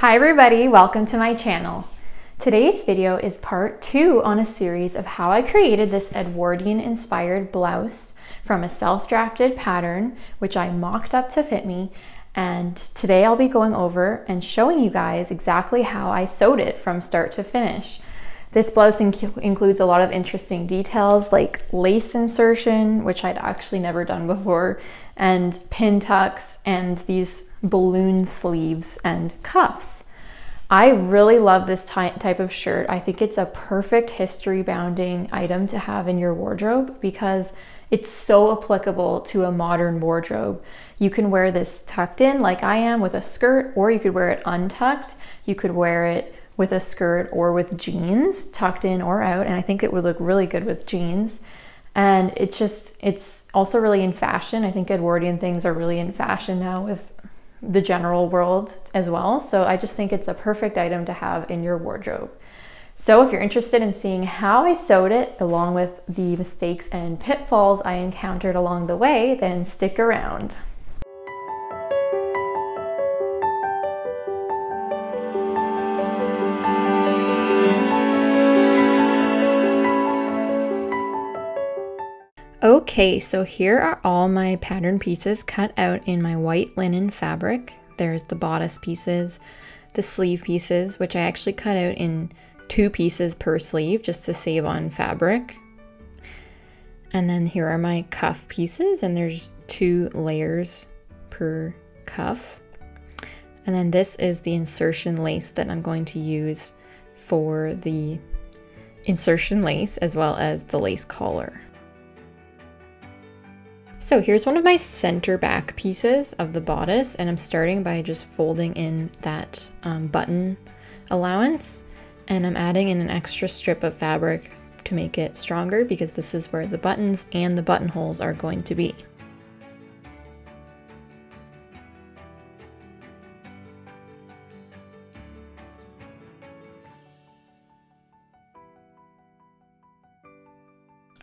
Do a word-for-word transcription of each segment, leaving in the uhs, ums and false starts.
Hi everybody, welcome to my channel. Today's video is part two on a series of how I created this Edwardian inspired blouse from a self-drafted pattern, which I mocked up to fit me. And today I'll be going over and showing you guys exactly how I sewed it from start to finish. This blouse inc includes a lot of interesting details like lace insertion, which I'd actually never done before, and pin tucks and these balloon sleeves and cuffs. I really love this ty type of shirt. I think it's a perfect history bounding item to have in your wardrobe because it's so applicable to a modern wardrobe. You can wear this tucked in like I am with a skirt, or you could wear it untucked. You could wear it with a skirt or with jeans, tucked in or out, and I think it would look really good with jeans. And it's just, it's also really in fashion. I think Edwardian things are really in fashion now with the general world as well. So I just think it's a perfect item to have in your wardrobe. So if you're interested in seeing how I sewed it, along with the mistakes and pitfalls I encountered along the way, then stick around. Okay, so here are all my pattern pieces cut out in my white linen fabric. There's the bodice pieces, the sleeve pieces, which I actually cut out in two pieces per sleeve just to save on fabric. And then here are my cuff pieces, and there's two layers per cuff. And then this is the insertion lace that I'm going to use for the insertion lace as well as the lace collar. So here's one of my center back pieces of the bodice, and I'm starting by just folding in that um, button allowance, and I'm adding in an extra strip of fabric to make it stronger because this is where the buttons and the buttonholes are going to be.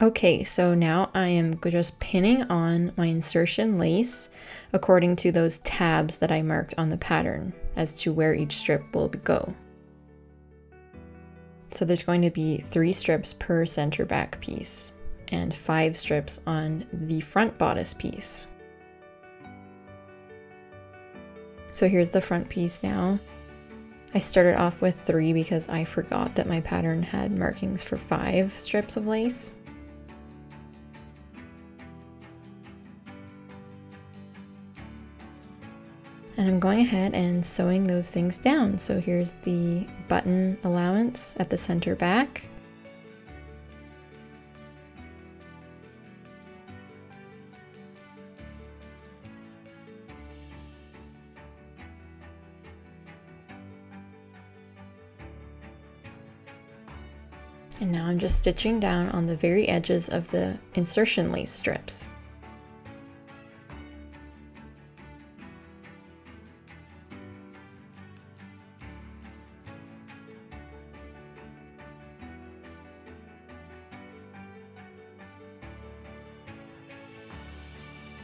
Okay, so now I am just pinning on my insertion lace according to those tabs that I marked on the pattern as to where each strip will go. So there's going to be three strips per center back piece and five strips on the front bodice piece. So here's the front piece now. I started off with three because I forgot that my pattern had markings for five strips of lace. And I'm going ahead and sewing those things down. So here's the button allowance at the center back. And now I'm just stitching down on the very edges of the insertion lace strips.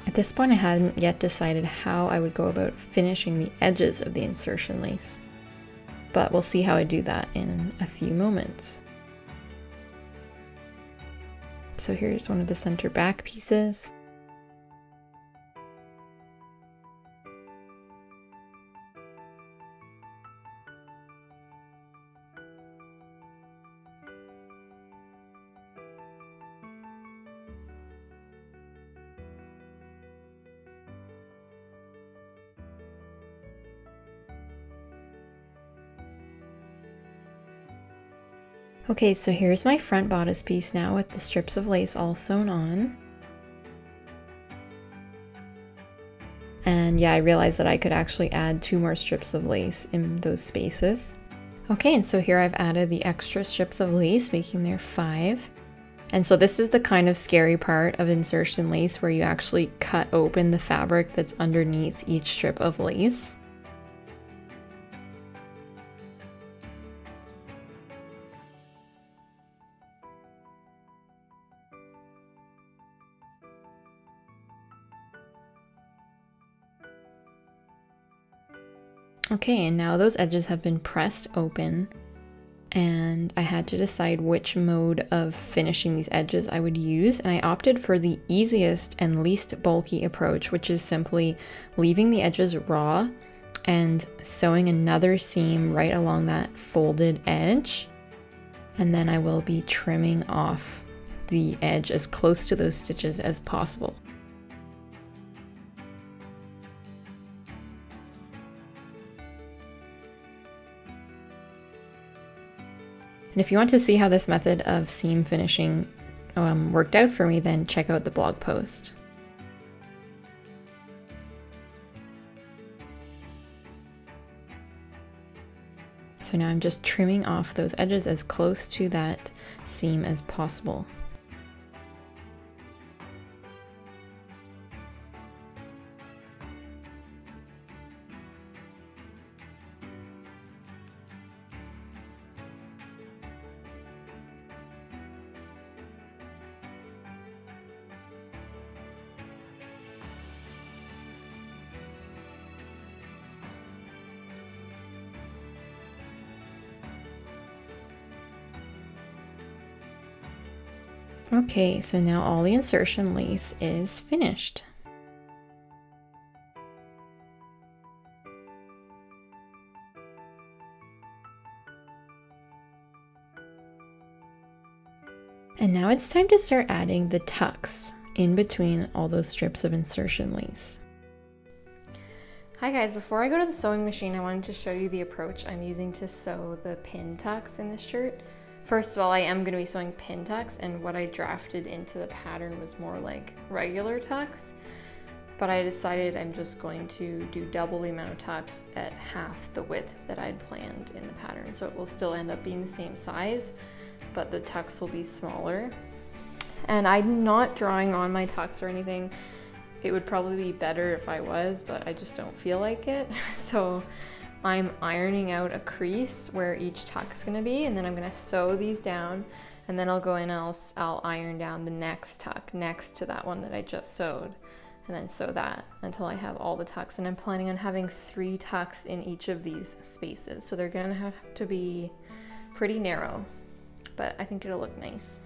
At this point, I hadn't yet decided how I would go about finishing the edges of the insertion lace, but we'll see how I do that in a few moments. So here's one of the center back pieces. Okay, so here's my front bodice piece now with the strips of lace all sewn on. And yeah, I realized that I could actually add two more strips of lace in those spaces. Okay, and so here I've added the extra strips of lace, making there five. And so this is the kind of scary part of insertion lace where you actually cut open the fabric that's underneath each strip of lace. Okay, and now those edges have been pressed open, and I had to decide which mode of finishing these edges I would use, and I opted for the easiest and least bulky approach, which is simply leaving the edges raw and sewing another seam right along that folded edge. And then I will be trimming off the edge as close to those stitches as possible. And if you want to see how this method of seam finishing um, worked out for me, then check out the blog post. So now I'm just trimming off those edges as close to that seam as possible. Okay, so now all the insertion lace is finished. And now it's time to start adding the tucks in between all those strips of insertion lace. Hi guys, before I go to the sewing machine, I wanted to show you the approach I'm using to sew the pin tucks in this shirt. First of all, I am going to be sewing pin tucks, and what I drafted into the pattern was more like regular tucks, but I decided I'm just going to do double the amount of tucks at half the width that I'd planned in the pattern, so it will still end up being the same size, but the tucks will be smaller. And I'm not drawing on my tucks or anything. It would probably be better if I was, but I just don't feel like it. So I'm ironing out a crease where each tuck is going to be, and then I'm going to sew these down, and then I'll go in and I'll, I'll iron down the next tuck next to that one that I just sewed, and then sew that until I have all the tucks. And I'm planning on having three tucks in each of these spaces, so they're going to have to be pretty narrow, but I think it'll look nice.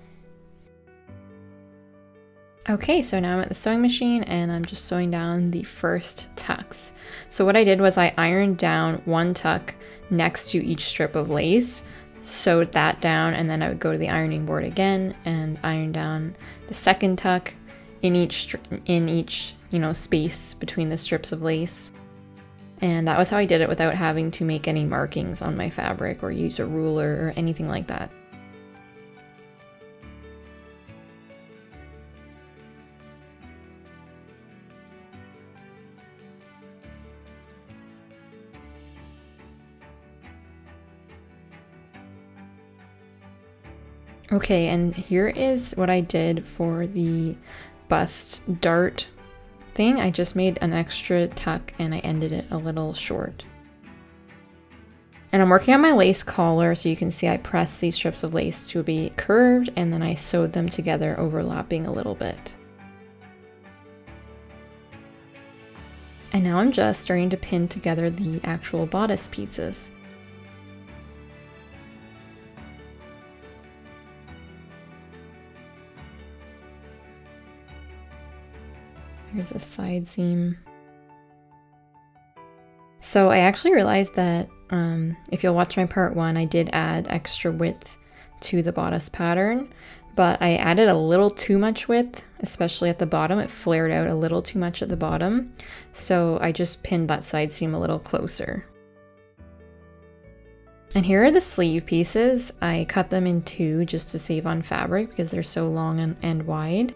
Okay, so now I'm at the sewing machine and I'm just sewing down the first tucks. So what I did was I ironed down one tuck next to each strip of lace, sewed that down, and then I would go to the ironing board again and iron down the second tuck in each in each, you know, space between the strips of lace. And that was how I did it without having to make any markings on my fabric or use a ruler or anything like that. Okay, and here is what I did for the bust dart thing. I just made an extra tuck and I ended it a little short. And I'm working on my lace collar, so you can see I pressed these strips of lace to be curved, and then I sewed them together, overlapping a little bit. And now I'm just starting to pin together the actual bodice pieces. Here's a side seam. So I actually realized that um, if you'll watch my part one, I did add extra width to the bodice pattern, but I added a little too much width, especially at the bottom. It flared out a little too much at the bottom. So I just pinned that side seam a little closer. And here are the sleeve pieces. I cut them in two just to save on fabric because they're so long and, and wide.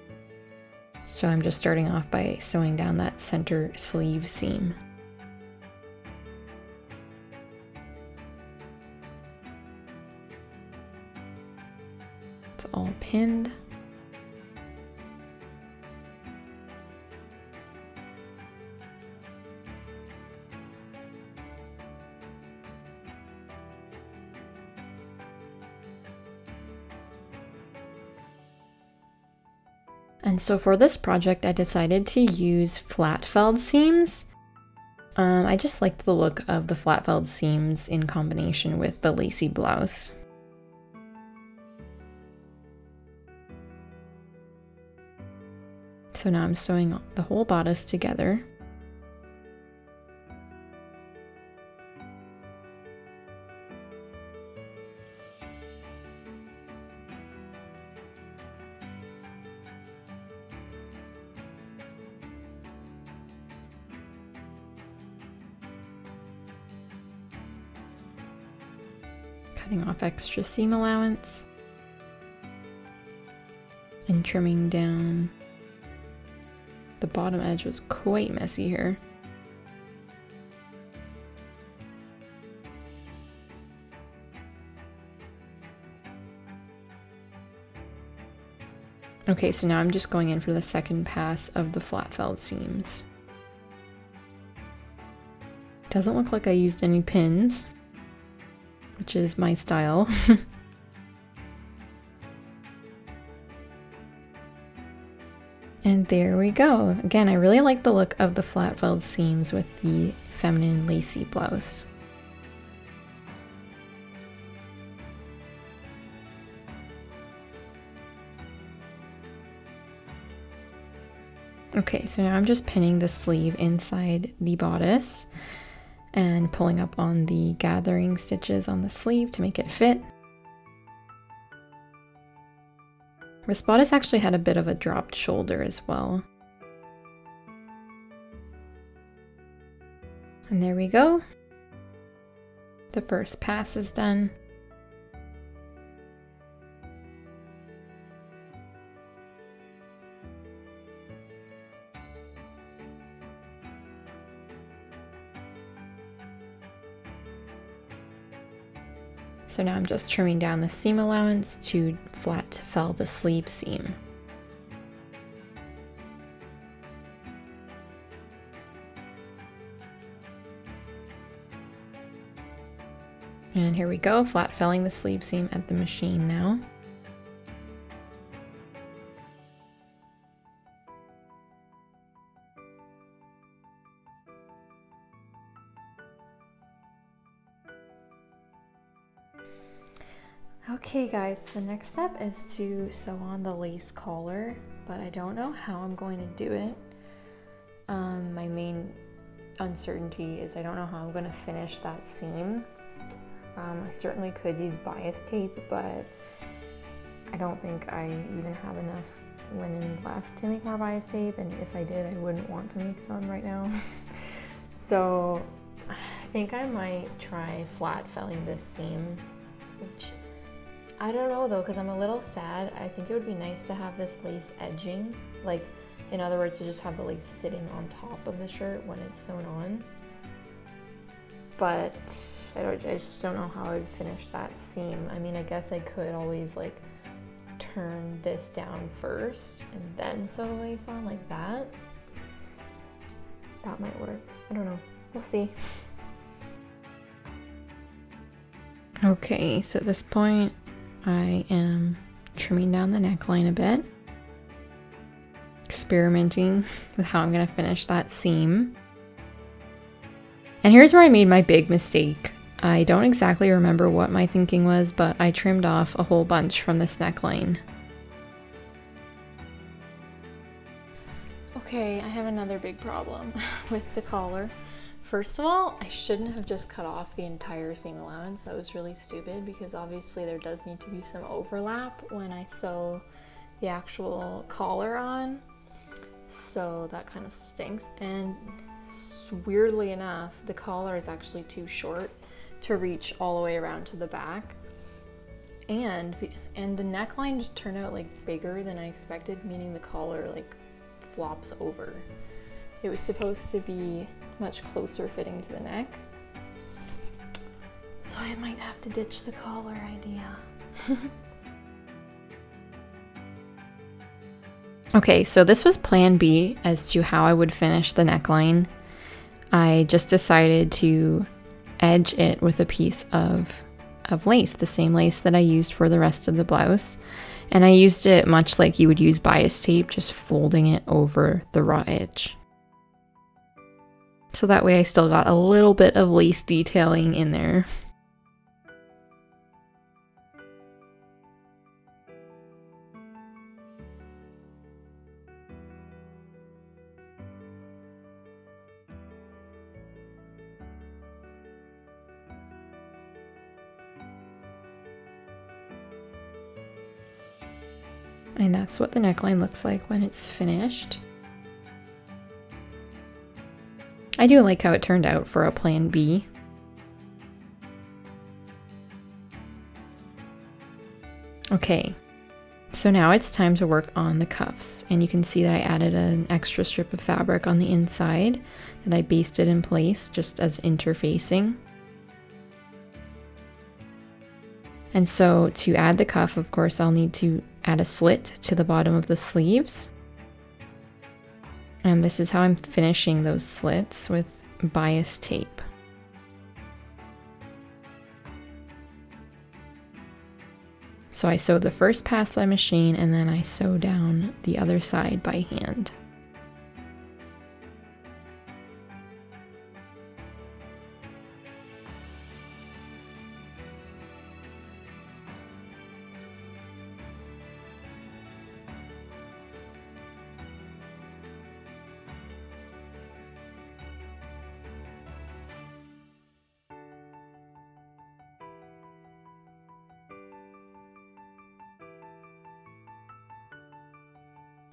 So I'm just starting off by sewing down that center sleeve seam. It's all pinned. And so for this project, I decided to use flat felled seams. Um, I just liked the look of the flat-felled seams in combination with the lacy blouse. So now I'm sewing the whole bodice together. Cutting off extra seam allowance and trimming down. The bottom edge was quite messy here. Okay, so now I'm just going in for the second pass of the flat-felled seams. Doesn't look like I used any pins, which is my style. And there we go. Again, I really like the look of the flat-felled seams with the feminine lacy blouse. Okay, so now I'm just pinning the sleeve inside the bodice and pulling up on the gathering stitches on the sleeve to make it fit. This bodice actually had a bit of a dropped shoulder as well. And there we go. The first pass is done. So now I'm just trimming down the seam allowance to flat fell the sleeve seam. And here we go, flat felling the sleeve seam at the machine now. Okay guys, the next step is to sew on the lace collar, but I don't know how I'm going to do it. Um, my main uncertainty is I don't know how I'm going to finish that seam. Um, I certainly could use bias tape, but I don't think I even have enough linen left to make more bias tape, and if I did, I wouldn't want to make some right now. So I think I might try flat felling this seam, which I don't know though, because I'm a little sad. I think it would be nice to have this lace edging, like in other words to just have the lace sitting on top of the shirt when it's sewn on, but I, don't, I just don't know how I would finish that seam. I mean, I guess I could always like turn this down first and then sew the lace on like that. That might work. I don't know. We'll see. Okay, so at this point I am trimming down the neckline a bit, experimenting with how I'm going to finish that seam. And here's where I made my big mistake. I don't exactly remember what my thinking was, but I trimmed off a whole bunch from this neckline. Okay, I have another big problem with the collar. First of all, I shouldn't have just cut off the entire seam allowance. That was really stupid, because obviously there does need to be some overlap when I sew the actual collar on. So that kind of stinks. And weirdly enough, the collar is actually too short to reach all the way around to the back. And, and the neckline just turned out like bigger than I expected, meaning the collar like flops over. It was supposed to be much closer fitting to the neck. So I might have to ditch the collar idea. Okay, so this was plan B as to how I would finish the neckline. I just decided to edge it with a piece of, of lace, the same lace that I used for the rest of the blouse. And I used it much like you would use bias tape, just folding it over the raw edge. So that way I still got a little bit of lace detailing in there. And that's what the neckline looks like when it's finished. I do like how it turned out for a plan B. Okay, so now it's time to work on the cuffs, and you can see that I added an extra strip of fabric on the inside that I basted in place just as interfacing. And so to add the cuff, of course, I'll need to add a slit to the bottom of the sleeves. And this is how I'm finishing those slits, with bias tape. So I sew the first pass by machine, and then I sew down the other side by hand.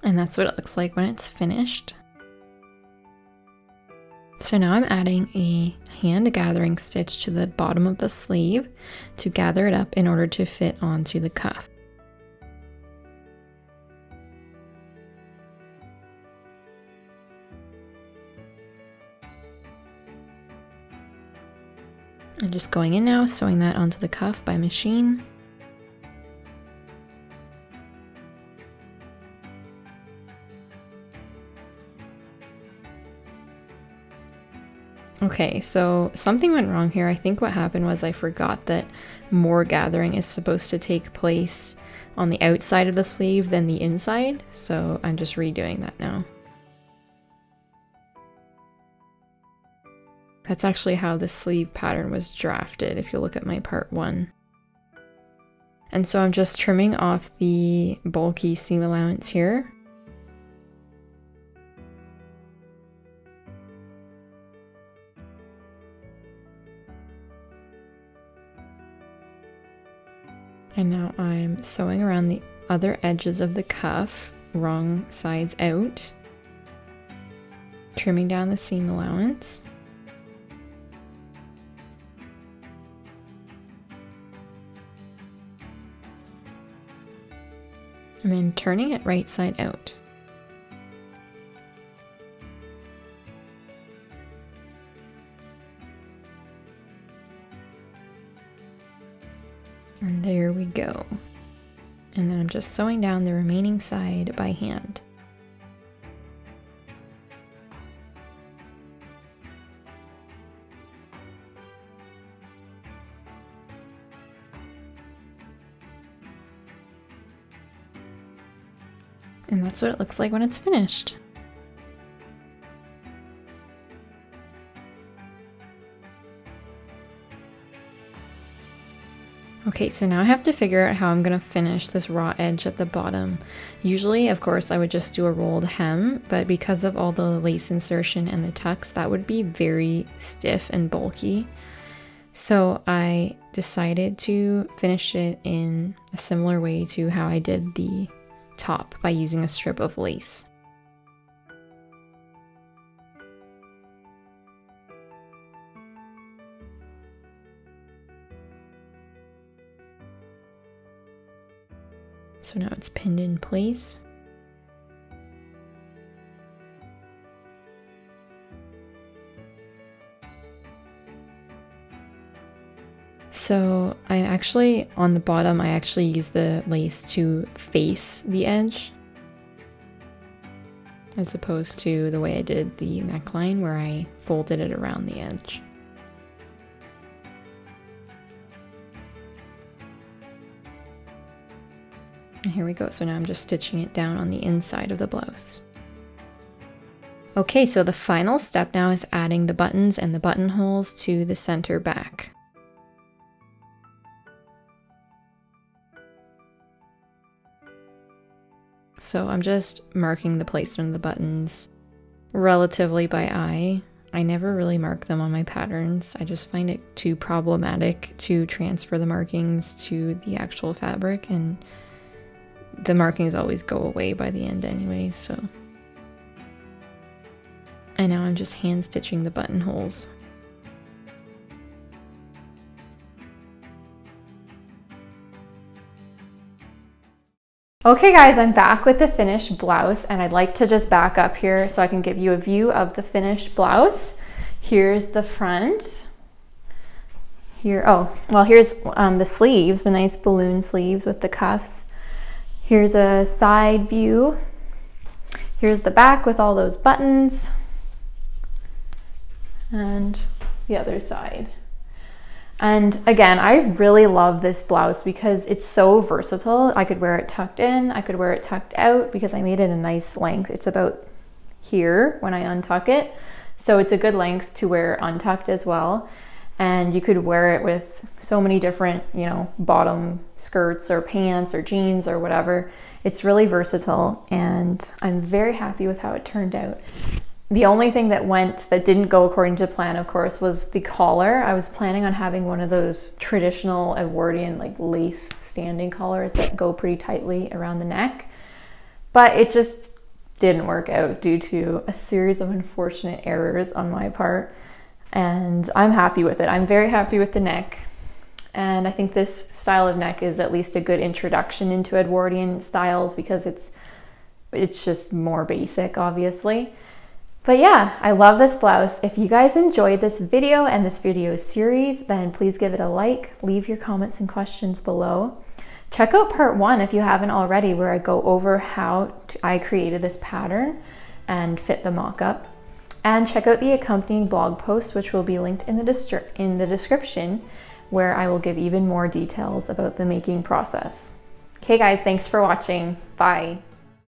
And that's what it looks like when it's finished. So now I'm adding a hand gathering stitch to the bottom of the sleeve to gather it up in order to fit onto the cuff. I'm just going in now, sewing that onto the cuff by machine. Okay, so something went wrong here. I think what happened was I forgot that more gathering is supposed to take place on the outside of the sleeve than the inside, so I'm just redoing that now. That's actually how the sleeve pattern was drafted, if you look at my part one. And so I'm just trimming off the bulky seam allowance here. And now I'm sewing around the other edges of the cuff, wrong sides out, trimming down the seam allowance. And then turning it right side out. And there we go. And then I'm just sewing down the remaining side by hand. And that's what it looks like when it's finished. Okay, so now I have to figure out how I'm going to finish this raw edge at the bottom. Usually, of course, I would just do a rolled hem, but because of all the lace insertion and the tucks, that would be very stiff and bulky. So I decided to finish it in a similar way to how I did the top, by using a strip of lace. So now it's pinned in place. So I actually, on the bottom, I actually use the lace to face the edge, as opposed to the way I did the neckline where I folded it around the edge. Here we go. So now I'm just stitching it down on the inside of the blouse. Okay, so the final step now is adding the buttons and the buttonholes to the center back. So I'm just marking the placement of the buttons relatively by eye. I never really mark them on my patterns. I just find it too problematic to transfer the markings to the actual fabric, and the markings always go away by the end anyway, so. And now I'm just hand stitching the buttonholes. Okay guys, I'm back with the finished blouse, and I'd like to just back up here so I can give you a view of the finished blouse. Here's the front. Here, oh, well here's um, the sleeves, the nice balloon sleeves with the cuffs. Here's a side view. Here's the back with all those buttons. And the other side. And again, I really love this blouse because it's so versatile. I could wear it tucked in, I could wear it tucked out, because I made it a nice length. It's about here when I untuck it. So it's a good length to wear untucked as well. And you could wear it with so many different, you know, bottom skirts or pants or jeans or whatever. It's really versatile, and I'm very happy with how it turned out. The only thing that went, that didn't go according to plan, of course, was the collar. I was planning on having one of those traditional Edwardian like lace standing collars that go pretty tightly around the neck, but it just didn't work out due to a series of unfortunate errors on my part. And I'm happy with it. I'm very happy with the neck. And I think this style of neck is at least a good introduction into Edwardian styles, because it's, it's just more basic, obviously. But yeah, I love this blouse. If you guys enjoyed this video and this video series, then please give it a like, leave your comments and questions below. Check out part one if you haven't already, where I go over how to, I created this pattern and fit the mock-up. And check out the accompanying blog post, which will be linked in the, in the description, where I will give even more details about the making process. Okay guys, thanks for watching. Bye.